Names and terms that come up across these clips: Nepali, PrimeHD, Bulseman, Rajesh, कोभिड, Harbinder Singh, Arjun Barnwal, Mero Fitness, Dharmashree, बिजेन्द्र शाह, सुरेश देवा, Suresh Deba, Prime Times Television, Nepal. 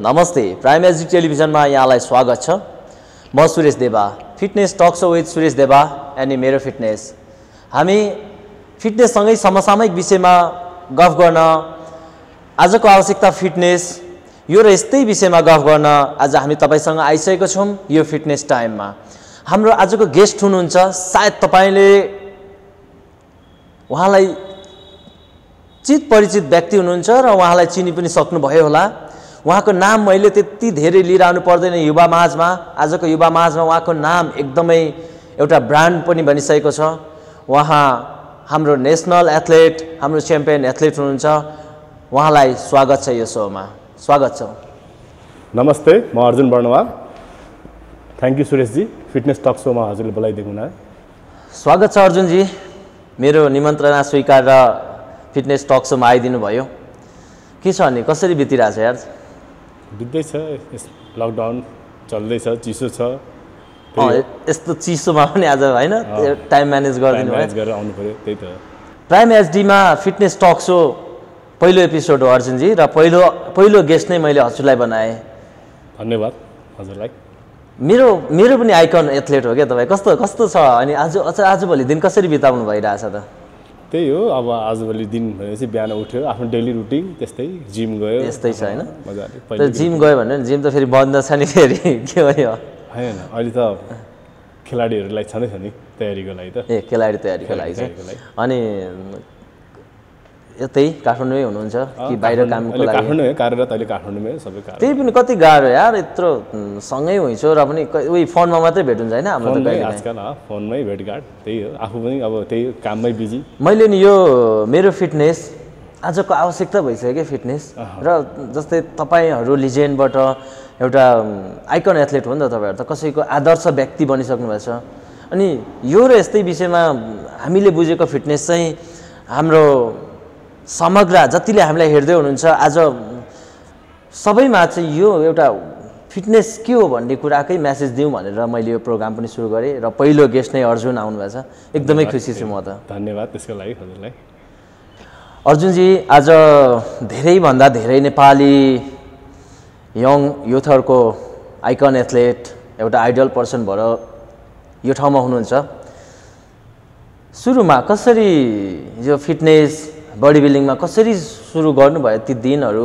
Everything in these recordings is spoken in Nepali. नमस्ते, प्राइम एज टेलिभिजन में यहाँलाई स्वागत छ। म सुरेश देवा, fitness talk show with सुरेश देवा and मेरो फिटनेस। हामी फिटनेससँगै समसामयिक विषयमा गफ गर्न, आजको आवश्यकता फिटनेस यो र यस्तै विषयमा गफ गर्न आज हामी तपाईसँग आइसकेको छौं। यो फिटनेस टाइममा हाम्रो आजको गेस्ट हुनुहुन्छ, सायद तपाईले उहाँलाई चित परिचित व्यक्ति हुनुहुन्छ र उहाँलाई चिनि पनि सक्नुभयो होला। उहाँको नाम मैले त्यति धेरै लिइरहनु पर्दैन। युवा माझमा, आजको युवा माझमा उहाँको नाम एकदमै एउटा ब्रान्ड पनि बनिसकेको छ। उहाँ हाम्रो नेसनल एथलेट, हाम्रो च्याम्पियन एथलेट हुनुहुन्छ। उहाँलाई स्वागत छ यो शोमा, स्वागत छ। नमस्ते, म Arjun Barnwal. Thank you Suresh ji, fitness talk शोमा हजुरले बोलाइदिनु हुन, स्वागत छ अर्जुन जी। मेरो निमन्त्रणा स्वीकार र फिटनेस टक शोमा आइदिनु भयो। के छ अनि, कसरी बितिरहेछ यार? बित्दै छ, लकडाउन चल्दैछ, चिसो छ। यस्तो चिसोमा पनि आज होइन टाइम म्यानेज गरिदिनु भयो, आउनु पर्यो, त्यही त। प्राइम एचडीमा फिटनेस टक सो पहिलो एपिसोड हो अर्जुनजी, र पहिलो गेस्ट नै मैले हजुरलाई बनाएँ। धन्यवाद हजुरलाई। मेरो पनि आइकन एथलेट हो क्या तपाईँ। कस्तो कस्तो छ अनि आजभोलि दिन कसरी बिताउनु भइरहेछ त? त्यही हो, अब आजभोलि दिन भनेपछि बिहान उठ्यो, आफ्नो डेली रुटिन त्यस्तै, जिम गयो, त्यस्तै छ होइन मजाले। जिम गयो भने जिम त फेरि बन्द छ नि, फेरि के भयो होइन? अहिले त खेलाडीहरूलाई छँदैछ नि तयारीको लागि त। ए, खेलाडी तयारीको लागि छ। अनि यतै काठमाडौँमै हुनुहुन्छ कि बाहिर कामको लागि? काठमाडौँ हो, कार्यरत अहिले काठमाडौँमै सबै कार्य। त्यही पनि कति गाह्रो यार, यत्रो सँगै हुन्छौ र पनि उही फोनमा मात्रै भेट हुन्छ होइन? हाम्रो त आजकल फोनमै भेटघाट, त्यही हो। आफू पनि अब त्यही काममै बिजी। मैले नि यो मेरो फिटनेस आजको आवश्यकता भइसक्यो क्या फिटनेस र। जस्तै तपाईँहरू लिजेन्डबाट एउटा आइकन एथलेट हो नि त, तपाईँहरू त कसैको आदर्श व्यक्ति बनिसक्नुभएछ। अनि यो र यस्तै विषयमा हामीले बुझेको फिटनेस चाहिँ हाम्रो समग्र जतिले हामीलाई हेर्दै हुनुहुन्छ आज सबैमा चाहिँ यो एउटा फिटनेस के हो भन्ने कुराकै म्यासेज दिउँ भनेर मैले यो प्रोग्राम पनि सुरु गरेँ। र पहिलो गेस्ट नै अर्जुन आउनुभएछ, एकदमै खुसी छु म त। धन्यवाद त्यसको लागि हजुरलाई। अर्जुनजी, आज धेरैभन्दा धेरै नेपाली यङ युथहरूको आइकन एथलेट, एउटा आइडल पर्सन भएर यो ठाउँमा हुनुहुन्छ। सुरुमा कसरी यो फिटनेस बॉडी बिल्डिंग में कसरी सुरू गर्नुभयो? ती दिनहरू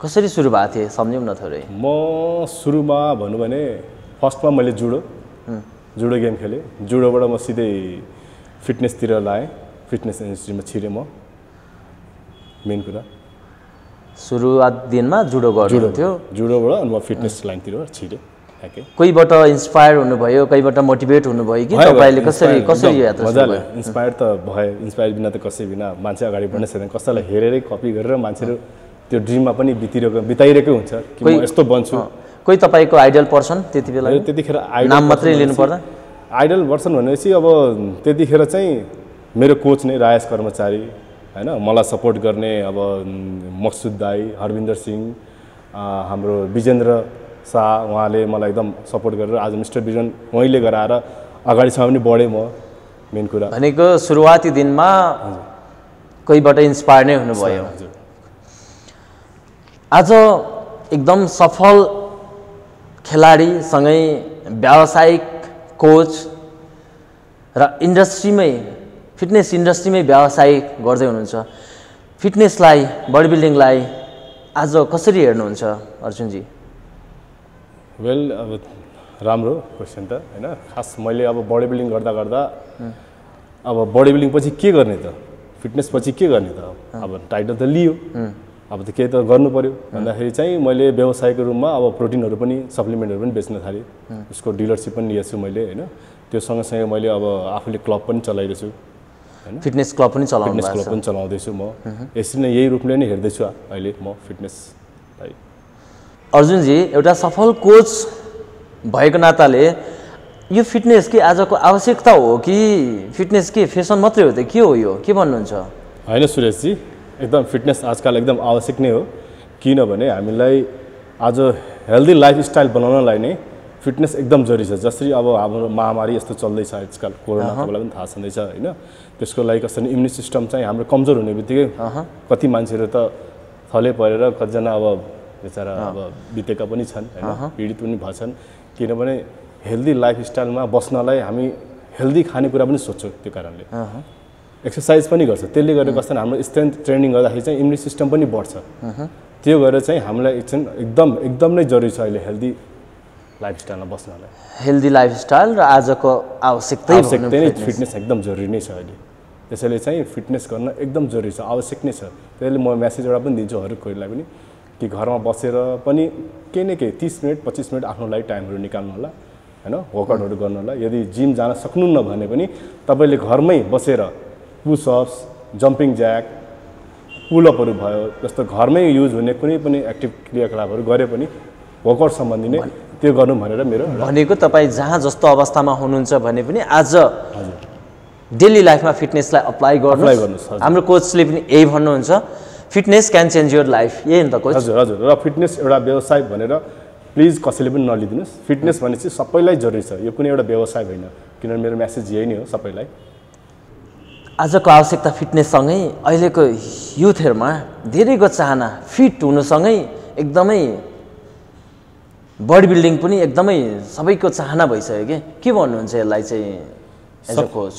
कसरी सुरू भएको थिए सम्झौँ न थोरै। म सुरुमा भन्नु भने फर्स्टमा मैले जुडो गेम खेलेँ। जुडोबाट म सिधै फिटनेसतिर लाएँ, फिटनेस इन्डस्ट्रीमा छिरेँ म। मेन कुरा सुरुआत दिनमा जुडो गर्नुहुन्थ्यो, जुडोबाट म फिटनेस लाइनतिर छिरेँ। कोहीबाट इन्स्पायर हुनुभयो, कोहीबाट मोटिभेट हुनुभयो कि तपाईले? कसरी कसरी यो यात्रा सुरु भयो? इन्स्पायर त भयो, इन्स्पायर बिना त कसै बिना मान्छे अगाडि बढ्न सक्दैन। कसैलाई हेरेरै कपी गरेर मान्छेहरू त्यो ड्रिममा पनि बिताइरहेकै हुन्छ कि म यस्तो बन्छु। कोही तपाईँको आइडल पर्सन त्यतिबेला? त्यतिखेर आइडल नाम मात्रै लिनु पर्दा, आइडल पर्सन भनेपछि अब त्यतिखेर चाहिँ मेरो कोच नै राजेश कर्मचारी हैन, मलाई सपोर्ट गर्ने अब मक्सुद दाई, हरबिन्दर सिंह, हाम्रो बिजेन्द्र शाह, उहाँले मलाई एकदम सपोर्ट गरेर आज मिस्टर बिजन उहाँले गराएर अगाडिसम्म पनि बढेँ म। मेन कुरा भनेको सुरुवाती दिनमा कोहीबाट इन्स्पायर नै हुनुभयो। आज एकदम सफल खेलाडीसँगै व्यावसायिक कोच र इन्डस्ट्रीमै, फिटनेस इन्डस्ट्रीमै व्यावसायिक गर्दै हुनुहुन्छ। फिटनेसलाई, बडी बिल्डिङलाई आज कसरी हेर्नुहुन्छ अर्जुनजी? वेल, अब राम्रो क्वेसन त हैन। खास मैले अब बॉडी बिल्डिङ गर्दा गर्दा अब बॉडी बिल्डिङ पछि के गर्ने त, फिटनेस पछि के गर्ने त? अब टाइटल त लियो, अब त के त गर्नु पर्यो भन्दाखेरि चाहिँ मैले व्यवसायको रूपमा अब प्रोटिनहरू पनि, सप्लिमेन्टहरू पनि बेच्न थालेँ। उसको डिलरसिप पनि लिएको छु मैले होइन। त्यो सँगसँगै मैले अब आफूले क्लब पनि चलाइरहेछु हैन, फिटनेस क्लब पनि चलाउँदैछु, फिटनेस क्लब पनि चलाउँदैछु म। यसरी नै यही रूपले नै हेर्दैछु अहिले म फिटनेसलाई। अर्जुनजी, एउटा सफल कोच भएको नाताले यो फिटनेस के आजको आवश्यकता हो कि फिटनेस के फेसन मात्रै हो त? के हो यो, के भन्नुहुन्छ? होइन सुरेशजी, एकदम फिटनेस आजकल एकदम आवश्यक नै हो। किनभने हामीलाई आज हेल्दी लाइफस्टाइल बनाउनलाई नै फिटनेस एकदम जरुरी छ। जसरी अब हाम्रो महामारी यस्तो चल्दैछ आजकल, कोरोना तपाईँलाई पनि थाहा छँदैछ होइन। त्यसको लागि कसरी इम्युन सिस्टम चाहिँ हाम्रो कमजोर हुने बित्तिकै कति मान्छेहरू त थले परेर कतिजना अब बेचारा बितेका पनि छन् हैन पीडित पनि भन्छन् किनभने हेल्दी लाइफस्टाइलमा बस्नलाई हामी हेल्दी खानेकुरा पनि सोच्छौँ त्यो कारणले एक्सरसाइज पनि गर्छ त्यसले गरेको कारण हाम्रो स्ट्रेंथ ट्रेनिङ गर्दाखेरि चाहिँ इम्युन सिस्टम पनि बढ्छ त्यो गरेर चाहिँ हामीलाई एकदम नै जरुरी छ अहिले हेल्दी लाइफस्टाइलमा बस्नलाई हेल्दी लाइफस्टाइल र आजको आवश्यकता नै फिटनेस एकदम जरुरी नै छ अहिले त्यसैले चाहिँ फिटनेस गर्न एकदम जरुरी छ आवश्यक नै छ त्यसैले म मेसेज एउटा पनि दिन्छु हर कोहीलाई पनि कि घरमा बसेर पनि केही न केही 30 मिनेट 25 मिनेट आफ्नो लागि टाइमहरु निकाल्नु होला हैन वर्कआउटहरु गर्नु होला यदि जिम जान सक्नुहुन्न भने पनि तपाईले घरमै बसेर पुशअप्स जम्पिङ ज्याक पुलअपहरु भयो जस्तो घरमै युज हुने कुनै पनि एक्टिभ क्रियाकलापहरु गरे पनि वर्कआउट सम्बन्धी नै त्यो गर्नु भनेर मेरो भनेको तपाई जहाँ जस्तो अवस्थामा हुनुहुन्छ भने पनि आज डेली लाइफमा फिटनेसलाई अप्लाई गर्नुहोस् हाम्रो कोचले पनि यही भन्नुहुन्छ fitness can change your life यही हो नि त कोच हजुर हजुर र फिटनेस एउटा व्यवसाय भनेर प्लिज कसैले पनि नलिदिनुस् फिटनेस भनेपछि सबैलाई जरुरी छ यो कुनै एउटा व्यवसाय होइन किनभने मेरो मेसेज यही नै हो सबैलाई आजको आवश्यकता फिटनेससँगै अहिलेको युथहरुमा धेरैको चाहना फिट हुनुसँगै एकदमै बॉडी बिल्डिङ पनि एकदमै सबैको चाहना भइसक्यो के भन्नुहुन्छ यसलाई चाहिँ एज अ कोच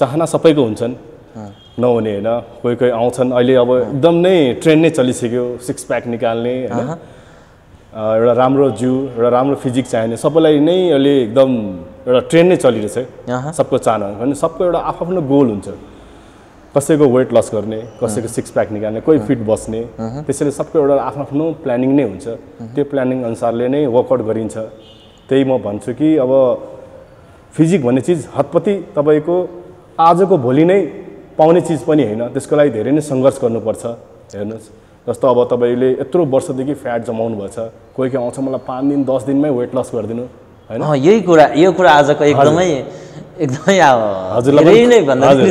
चाहना सबैको हुन्छन् नहुने हैन कोही कोही आउँछन् अहिले अब एकदम नै ट्रेन्ड नै चलिसक्यो सिक्स प्याक निकाल्ने हैन एउटा राम्रो जिउ एउटा राम्रो फिजिक चाहिने सबैलाई नै अहिले एकदम एउटा ट्रेन्ड नै चलिरहेछ सबको चाहना भने सबको एउटा आफ्नो गोल हुन्छ कसैको वेट लस गर्ने कसैको सिक्स प्याक निकाल्ने कोही फिट बस्ने त्यसैले सबको एउटा आफ्नो प्लानिङ नै हुन्छ त्यो प्लानिङ अनुसारले नै वर्कआउट गरिन्छ त्यही म भन्छु कि अब फिजिक भन्ने चीज हतपति तपाईको आजको भोलि नै पाउने चीज पनि हैन त्यसको लागि धेरै नै संघर्ष गर्नुपर्छ हेर्नुस् जस्तो अब तपाईले यत्रो वर्षदेखि फ्याट जमाउनु भएको छ कोही के आउँछ मलाई 5 दिन 10 दिनमै वेट लस गर्दिनु हैन यो कुरा आजको एकदमै हजुरले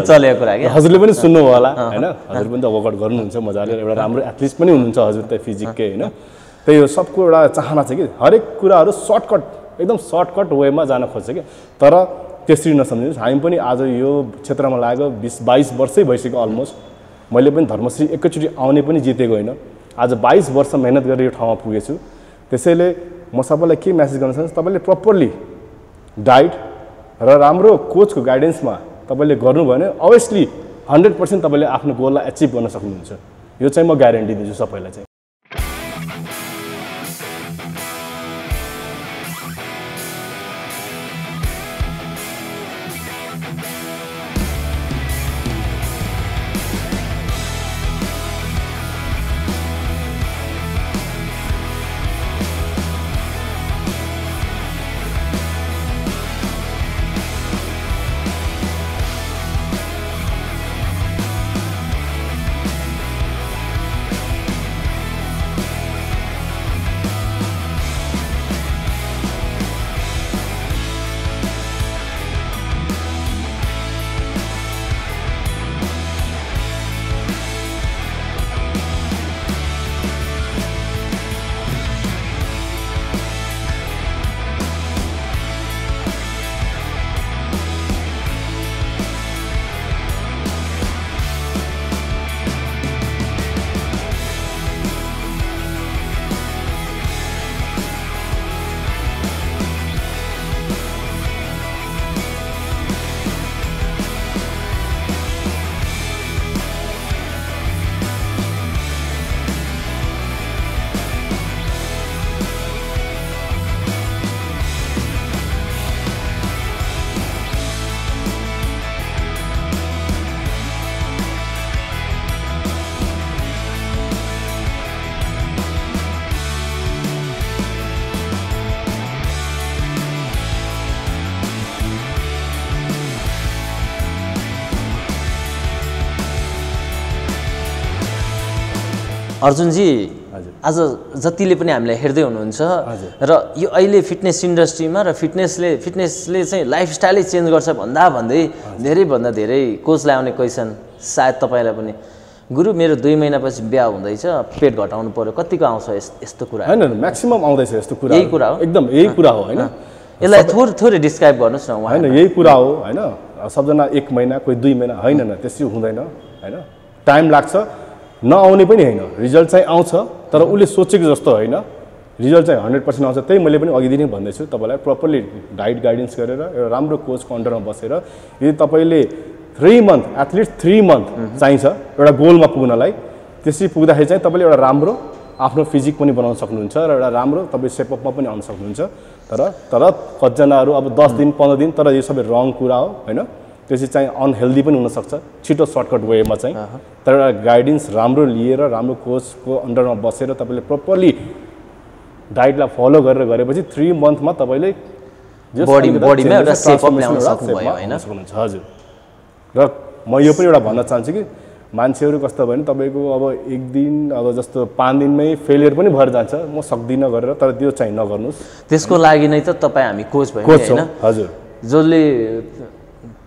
चलेको कुरा के हजुरले पनि सुन्नुभयो होला हैन हजुर पनि त वर्कआउट गर्नुहुन्छ मजाले एउटा राम्रो एथलीट पनि हुनुहुन्छ हजुर त फिजिककै हैन त्यही हो सबको एउटा चाहना छ कि हरेक कुराहरु सर्टकट एकदम सर्टकट वेमा जान खोज्छ के तर त्यसरी नसम्झिनुस् हामी पनि आज यो क्षेत्रमा लागेको 20-22 वर्षै भइसक्यो अलमोस्ट मैले पनि धर्मश्री एकैचोटी आउने पनि जितेको होइन आज 22 वर्ष मेहनत गरेर यो ठाउँमा पुगेछु त्यसैले म सबैलाई के मेसेज गर्न चाहन्छु तपाईले प्रपरली डाइट र राम्रो कोचको गाइडेन्समा तपाईले गर्नुभयो भने अवश्यली 100% तपाईले आफ्नो गोललाई अचिभ गर्न सक्नुहुन्छ यो चाहिँ म ग्यारेन्टी दिन्छु सबैलाई चाहिँ अर्जुन जी आज जतिले पनि हामीलाई हेर्दै हुनुहुन्छ र यो अहिले फिटनेस इन्डस्ट्रीमा र फिटनेसले चाहिँ लाइफस्टाइलै चेन्ज गर्छ भन्दै धेरैभन्दा धेरै कोचलाई आउने क्वेसन सायद तपाईलाई पनि गुरु मेरो 2 महिनापछि बिहा हुँदैछ पेट घटाउनु पर्यो कतिको आउँछ यस्तो कुरा हैन म्याक्सिमम आउँदैछ यस्तो कुरा यही कुरा हो एकदम यही कुरा हो हैन यसलाई थोरै डिस्क्राइब गर्नुस् न उहाँ हैन यही कुरा हो हैन सबजना 1 महिना कोही 2 महिना हैन न त्यसरी हुँदैन हैन टाइम लाग्छ नआउने पनि हैन, रिजल्ट चाहिँ आउँछ तर उसले सोचेको जस्तो हैन, रिजल्ट चाहिँ 100% आउँछ। त्यही मैले पनि अघि नै भन्दै छु, तपाईलाई प्रपरली डाइट गाइडेन्स गरेर एउटा राम्रो कोचको अन्डरमा बसेर यदि तपाईले 3 मन्थ एटलिस्ट 3 मन्थ चाहिन्छ एउटा गोलमा पुग्नलाई, त्यसै पुग्दाखेरि चाहिँ तपाईले एउटा राम्रो आफ्नो फिजिक पनि बनाउन सक्नुहुन्छ र एउटा राम्रो तपाईं सेपअपमा पनि आउन सक्नुहुन्छ। तर तर कतिजनाहरू अब 10 दिन 15 दिन, तर यो सबै रङ कुरा हो हैन, त्यसै चाहिँ अनहेल्दी पनि हुन सक्छ छिटो सर्टकट वेमा चाहिँ। तर एउटा गाइडेन्स राम्रो लिएर राम्रो कोचको अन्डरमा बसेर तपाईले प्रपरली डाइटलाई फलो गरेर गरेपछि 3 मन्थमा तपाईले बडीमा एउटा सेपअप ल्याउन सक्नुभयो हैन, हजुर। र म यो पनि एउटा भन्न चाहन्छु कि मान्छेहरु कस्तो भयो भने तपाईको अब 1 दिन अब जस्तो 5 दिनमै फेलियर पनि भएर जान्छ, म सक्दिन गरेर, तर त्यो चाहिँ नगर्नुस्। त्यसको लागि नै त तपाई हामी कोच भइने हैन, हजुर। जसले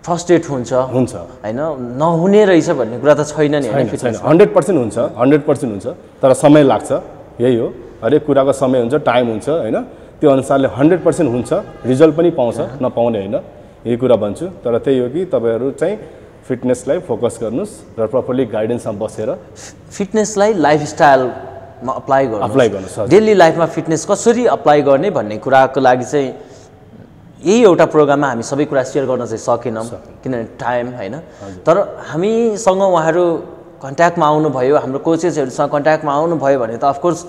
फ्रस्ट्रेट हुन्छ हुन्छ हैन, नहुने रहेछ भन्ने कुरा त छैन नि हैन, फिटनेस 100% हुन्छ, 100% हुन्छ, तर समय लाग्छ। यही हो, हरेक कुराको समय हुन्छ, टाइम हुन्छ हैन, त्यो अनुसारले 100% हुन्छ, रिजल्ट पनि पाउँछ, नपाउने हैन, यही कुरा भन्छु। तर त्यही हो कि तपाईहरु चाहिँ फिटनेसलाई फोकस गर्नुस् र प्रपरली गाइडेन्समा बसेर फिटनेसलाई लाइफस्टाइलमा अप्लाई गर्नुस्। डेली लाइफमा फिटनेस कसरी अप्लाई गर्ने भन्ने कुराको लागि चाहिँ यही एउटा प्रोग्राममा हामी सबै कुरा सेयर गर्न चाहिँ सकेनौँ किनभने टाइम हैन। तर हामीसँग उहाँहरू कन्ट्याक्टमा आउनुभयो, हाम्रो कोचेसहरूसँग कन्ट्याक्टमा आउनुभयो भने त अफकोर्स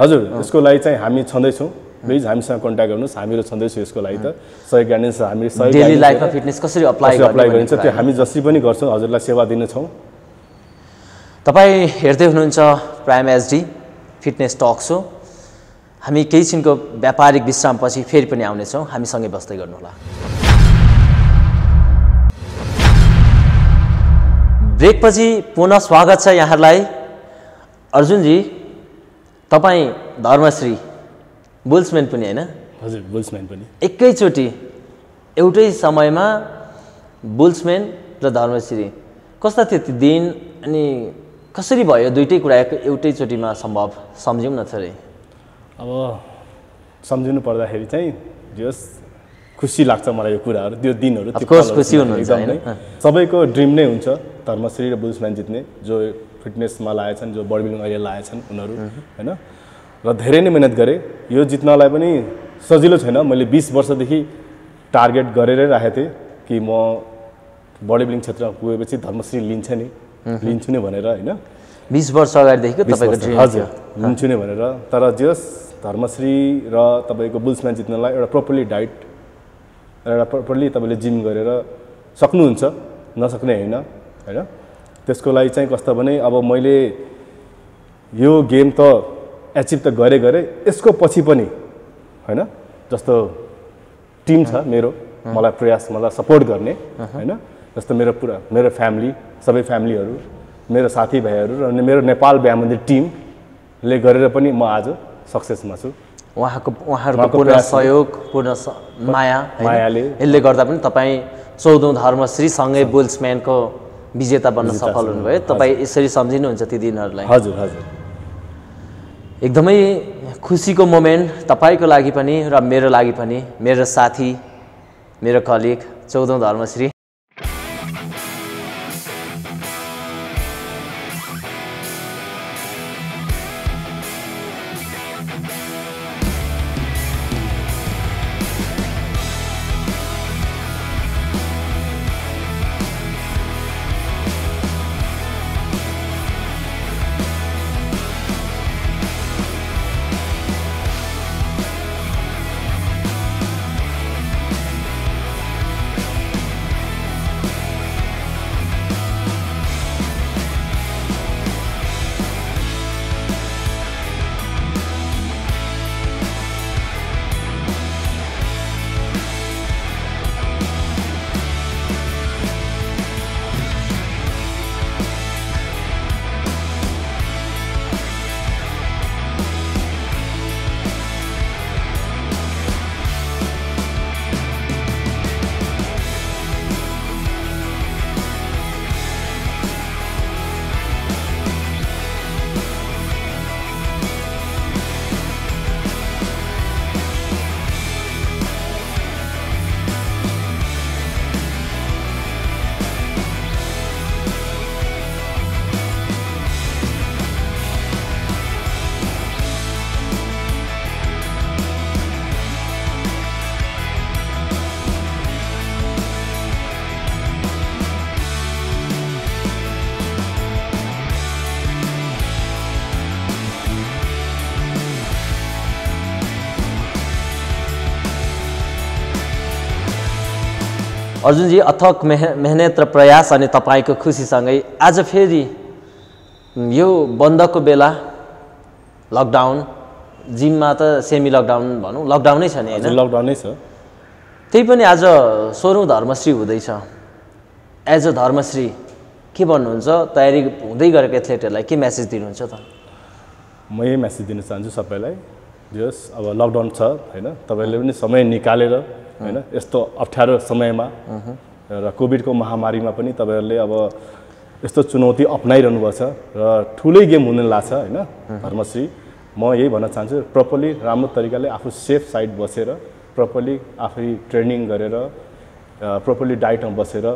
हजुर यसको लागि चाहिँ हामी छँदैछौँ। प्लिज हामीसँग कन्ट्याक्ट गर्नुस्, हामीहरू छँदैछौँ यसको लागि। त सही गाइडेन्स हामीले सही डेली लाइफमा फिटनेस कसरी अप्लाई गरिन्छ त्यो हामी जसरी पनि गर्छौँ, हजुरलाई सेवा दिनेछौँ। तपाईँ हेर्दै हुनुहुन्छ prime SD fitness talk show. हामी केही छिनको व्यापारिक विश्रामपछि फेरि पनि आउनेछौँ, हामीसँगै बस्दै गर्नुहोला। ब्रेकपछि पुनः स्वागत छ यहाँहरूलाई। अर्जुनजी, तपाईँ धर्मश्री बुल्समेन पनि हैन, हजुर बुल्समेन पनि, एकैचोटि एउटै समयमा बुल्समेन र धर्मश्री, कस्ता थिए ती दिन अनि कसरी भयो दुईटै कुरा एउटैचोटिमा सम्भव? सम्झौँ न थोरै। अब सम्झिनु पर्दाखेरि चाहिँ जस खुसी लाग्छ मलाई यो कुराहरु, त्यो दिनहरु अफकोर्स खुसी हुनुहुन्छ हैन। सबैको ड्रिम नै हुन्छ धर्मश्री र बुल्समेन जित्ने, जो फिटनेसमा लागेछन्, जो बडी बिल्डिङ अहिले लागेछन् उनीहरु हैन, र धेरै नै मेहनत गरे। यो जित्नलाई पनि सजिलो छैन, मैले 20 वर्षदेखि टार्गेट गरेरै राखेको थिएँ कि म बडी बिल्डिङ क्षेत्रमा पुगेपछि धर्मश्री लिन्छु नै भनेर हैन, 20 वर्ष अगाडिदेखिको तपाईको ड्रिम, हजुर, लिन्छु नै भनेर। तर जस धर्मश्री र तपाईको बुल्सम्यान जित्नलाई एउटा प्रपरली डाइट, एउटा प्रपरली तपाईले जिम गरेर सक्नुहुन्छ, नसक्ने हैन हैन। त्यसको लागि चाहिँ कस्तो भने अब मैले यो गेम त एचिभ त गरे, यसको पछि पनि हैन जस्तो टिम छ मेरो, मलाई मलाई सपोर्ट गर्ने हैन, जस्तो मेरो फ्यामिली, सबै फ्यामिलीहरु, मेरो साथीभाइहरु र मेरो नेपाल ब्यामन्दी टिमले गरेर पनि म आज सक्सेसमा छु। उहाँहरूको पूर्ण सहयोग, पूर्ण मायाले यसले गर्दा पनि तपाईँ 14औं धर्मश्री सँगै बुल्सम्यानको विजेता बन्न सफल हुनुभयो। तपाईँ यसरी सम्झिनुहुन्छ ती दिनहरुलाई? हजुर हजुर, एकदमै खुसीको मोमेन्ट तपाईको लागि पनि र मेरो लागि पनि, मेरो साथी, मेरो कलिग 14औं धर्मश्री। अर्जुन जी अथक मेहनत र प्रयास अनि तपाईको खुसीसँगै आज फेरि यो बन्दको बेला लकडाउन, जिममा त सेमी लकडाउन भनौं, लकडाउनै छ नि हैन? लकडाउनै छ। त्यही पनि आज 16औं धर्मश्री हुँदैछ। एज अ धर्मश्री के भन्नुहुन्छ? तयारी हुँदै गरेको एथलेटहरूलाई के मेसेज दिनुहुन्छ त? म यही मेसेज दिन चाहन्छु सबैलाई, जस अब लकडाउन छ हैन, तपाईहरुले पनि समय निकालेर हैन यस्तो अप्ठ्यारो समयमा र कोभिडको महामारीमा पनि तपाईहरुले अब यस्तो चुनौती अपनाइरहनु भएको छ र ठुलै गेम हुन लाग्छ हैन। धर्मश्री म यही भन्न चाहन्छु, प्रपरली राम्रो तरिकाले आफू सेफ साइड बसेर, प्रपरली आफै ट्रेनिङ गरेर, प्रपरली डाइटमा बसेर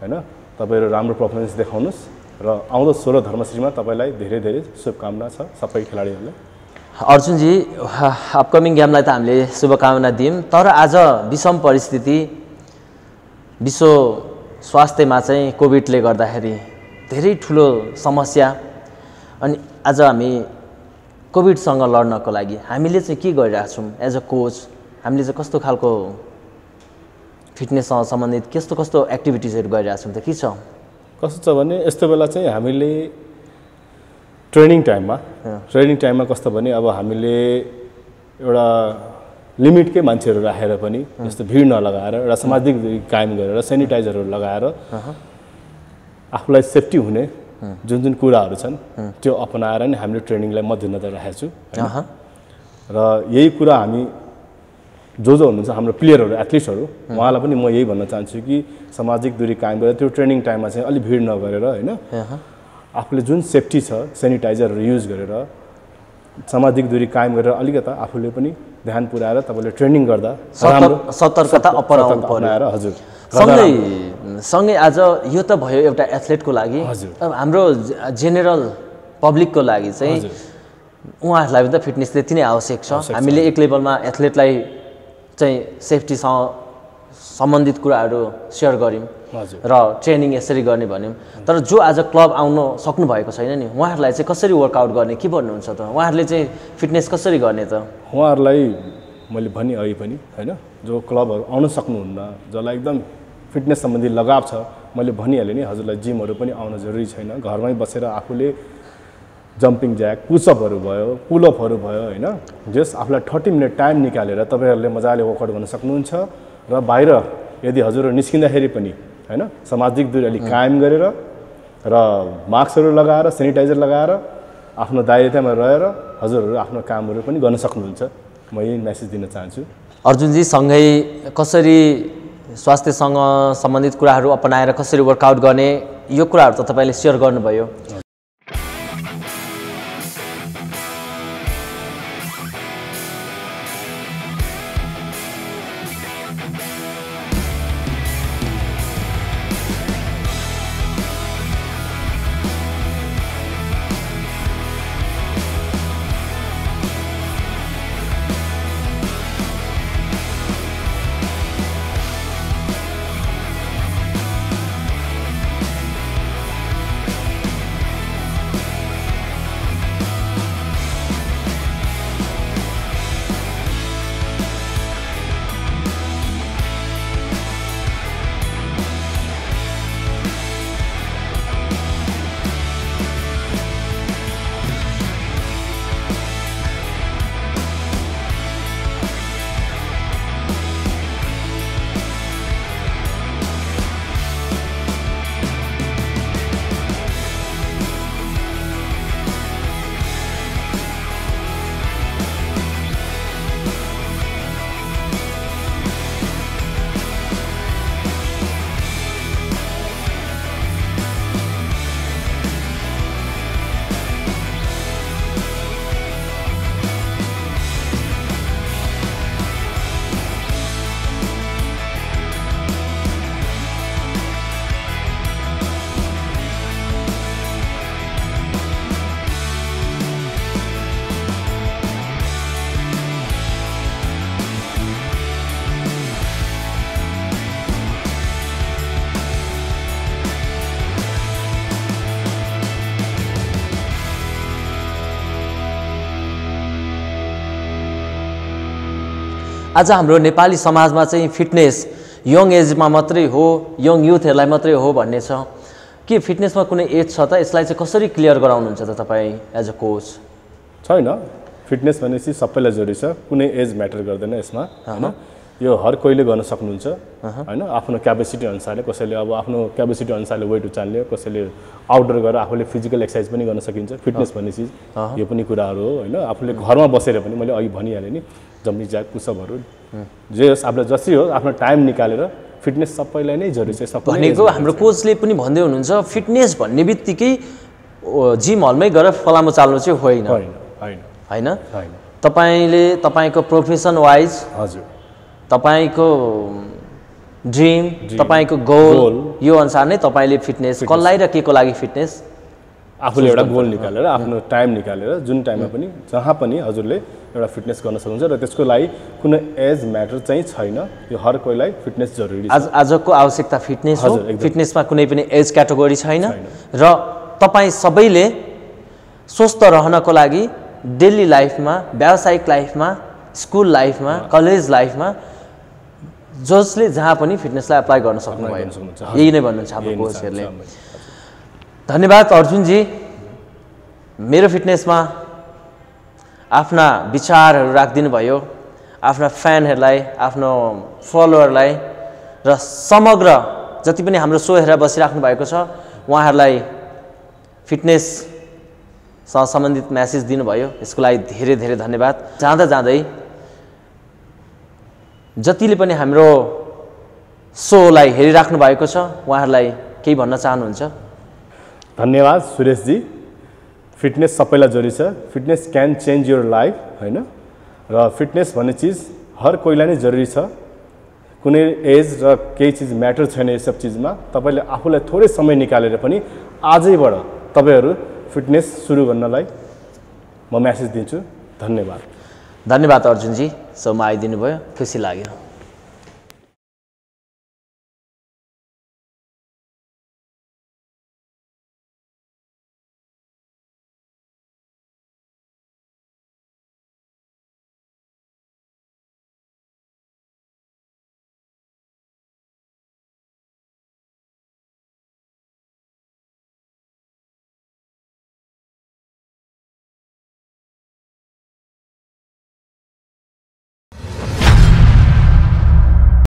हैन तपाईहरु राम्रो परफर्मेन्स देखाउनुस् र आउँदो 16 धर्मश्रीमा तपाईलाई धेरै धेरै शुभकामना छ सबै खेलाडीहरुलाई। अर्जुन जी अपकमिङ गेमलाई त हामीले शुभकामना दियौं, तर आज विषम परिस्थिति विश्व स्वास्थ्यमा चाहिँ कोभिडले गर्दाखेरि धेरै ठुलो समस्या, अनि आज हामी कोभिडसँग लड्नको लागि हामीले चाहिँ के गरिरहेका छौं? एज अ कोच हामीले चाहिँ कस्तो खालको फिटनेससँग सम्बन्धित कस्तो कस्तो एक्टिभिटिजहरु गरिरहेका छौं? त के छ कस्तो छ भने यस्तो बेला चाहिँ हामीले ट्रेनिङ टाइममा कस्तो भने अब हामीले एउटा लिमिटकै मान्छेहरू राखेर पनि जस्तो भिड नलगाएर एउटा सामाजिक कायम गरेर सेनिटाइजरहरू लगाएर आफूलाई सेफ्टी हुने जुन जुन कुराहरू छन् त्यो अपनाएर नै हामीले ट्रेनिङलाई मध्यनजर राखेको छु र यही कुरा हामी जो हुनुहुन्छ हाम्रो प्लेयरहरू एथलिट्सहरू उहाँलाई पनि म यही भन्न चाहन्छु कि सामाजिक दूरी कायम गरेर त्यो ट्रेनिङ टाइममा चाहिँ अलि भिड नगरेर हैन आफूले जुन सेफ्टी छ सेनिटाइजरहरू युज गरेर सामाजिक दूरी कायम गरेर अलिकता आफूले पनि ध्यान पुर्याएर तपाईले ट्रेनिङ गर्दा सतर्कता अपनाउनु पर्यो। हजुर, सँगै आज यो त भयो एउटा एथलेटको लागि, अब हाम्रो जेनरल पब्लिकको लागि चाहिँ उहाँहरूलाई पनि त फिटनेस त्यति नै आवश्यक छ। हामीले एक लेभलमा एथलेटलाई चाहिँ सेफ्टीसँग सम्बन्धित कुराहरू सेयर गर्यौं र ट्रेनिङ यसरी गर्ने भन्यौं, तर जो आज क्लब आउन सक्नु भएको छैन नि उहाँहरूलाई चाहिँ कसरी वर्कआउट गर्ने के भन्नुहुन्छ त? उहाँहरूले चाहिँ फिटनेस कसरी गर्ने त? उहाँहरूलाई मैले भने अघि पनि हैन, जो क्लबहरू आउन सक्नुहुन्न, जसलाई एकदम फिटनेस सम्बन्धी लगाव छ, मैले भनिहालेँ नि हजुरलाई जिमहरू पनि आउन जरुरी छैन, घरमै बसेर आफूले जम्पिङ ज्याक, पुसअपहरू भयो, पुलअपहरू भयो हैन, जस आफूलाई 30 मिनेट टाइम निकालेर तपाईहरूले मजाले वर्कआउट गर्न सक्नुहुन्छ र बाहिर यदि हजुरहरू निस्किँदाखेरि पनि हैन सामाजिक दूरी अलि कायम गरेर र मास्कहरू लगाएर सेनिटाइजर लगाएर आफ्नो दायरामा रहेर हजुरहरू आफ्नो कामहरू पनि गर्न सक्नुहुन्छ। म यही मेसेज दिन चाहन्छु। अर्जुनजी सँगै कसरी स्वास्थ्यसँग सम्बन्धित कुराहरू अपनाएर कसरी वर्कआउट गर्ने यो कुराहरू त तपाईले सेयर गर्नुभयो। आज हाम्रो नेपाली समाजमा चाहिँ फिटनेस यङ एजमा मात्रै हो, यङ युथहरुलाई मात्रै हो भन्ने छ कि फिटनेसमा कुनै एज छ त? यसलाई चाहिँ कसरी क्लियर गराउनुहुन्छ त तपाई एज अ कोच? छैन, फिटनेस भनेपछि सबैलाई जरुरी छ, कुनै एज म्याटर गर्दैन यसमा, हैन? यो हर कोहीले गर्न सक्नुहुन्छ, हैन? आफ्नो क्यापेसिटी अनुसारले, कसैले अब आफ्नो क्यापेसिटी अनुसारले वेट उचाल्ने, कसैले आउटडोर गरेर आफूले फिजिकल एक्सर्साइज पनि गर्न सकिन्छ। फिटनेस भनेपछि यो पनि कुराहरु हो, हैन? आफूले घरमा बसेर पनि, मैले अघि भनिहाले नि, जम्मी ज्याक पुसअपहरु जे होस्, आफूलाई जसरी हो आफ्नो टाइम निकालेर फिटनेस सबैलाई नै जरुरी छ। सब भनेको हाम्रो कोचले पनि भन्दै हुनुहुन्छ फिटनेस भन्ने बित्तिकै जिम हलमै गएर फलामो चाल्नु चाहिँ होइन, हैन? हैन, हैन। तपाईले तपाईको प्रोफेसन वाइज, हजुर, तपाईको ड्रीम, तपाईको गोल, यो अनुसार नै तपाईले फिटनेस कलाई र केको लागि फिटनेस आफूले एउटा गोल निकालेर आफ्नो टाइम निकालेर जुन टाइममा पनि जहाँ पनि हजुरले एउटा फिटनेस गर्न सक्नुहुन्छ र त्यसको लागि कुनै एज म्याटर चाहिँ छैन। यो हर कोहीलाई फिटनेस जरुरी छ। आजको आवश्यकता फिटनेस हो, फिटनेसमा कुनै पनि एज क्याटेगोरी छैन र तपाई सबैले स्वस्थ रहनको लागि डेली लाइफमा, व्यावसायिक लाइफमा, स्कुल लाइफमा, कलेज लाइफमा जसले जहाँ पनि फिटनेसलाई अप्लाई गर्न सक्नुहुन्छ। यही नै भन्नुहुन्छ हाम्रो कोचहरूले। धन्यवाद अर्जुनजी, मेरो फिटनेसमा आफ्ना विचारहरू राखिदिनु भयो, आफ्ना फ्यानहरूलाई, आफ्नो फलोवरलाई र समग्र जति पनि हाम्रो सो हेरेर बसिराख्नु भएको छ उहाँहरूलाई फिटनेससँग सम्बन्धित म्यासेज दिनुभयो। यसको लागि धेरै धेरै धन्यवाद। जाँदा जाँदै जतिले पनि हाम्रो सोलाई हेरिराख्नु भएको छ उहाँहरूलाई केही भन्न चाहनुहुन्छ? धन्यवाद सुरेशजी। फिटनेस सबैलाई जरुरी छ। Fitness can change your life, हैन? र फिटनेस भन्ने चिज हर कोहीलाई नै जरुरी छ। कुनै एज र केही चिज म्याटर छैन यो सब चिजमा। तपाईले आफूलाई थोरै समय निकालेर पनि आजैबाट तपाईहरू फिटनेस सुरु गर्नलाई म म्यासेज दिन्छु। धन्यवाद। धन्यवाद अर्जुनजी, सोमा आइदिनु भयो, खुसी लाग्यो।